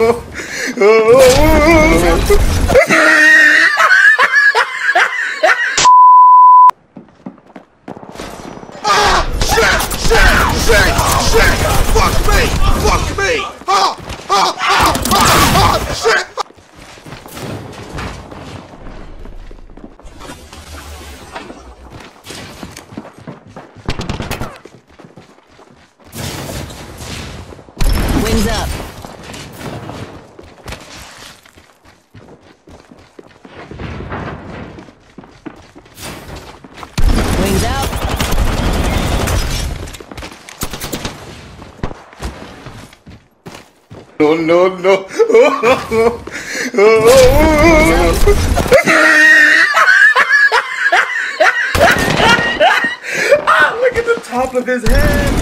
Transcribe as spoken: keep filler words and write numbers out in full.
Fuck me! Ha! Ha! Ha! Ha! Ha! Shit! Wings up. Wings out. No, no, no. Oh, oh, oh. Ah, look at the top of his head.